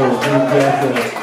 We'll do that.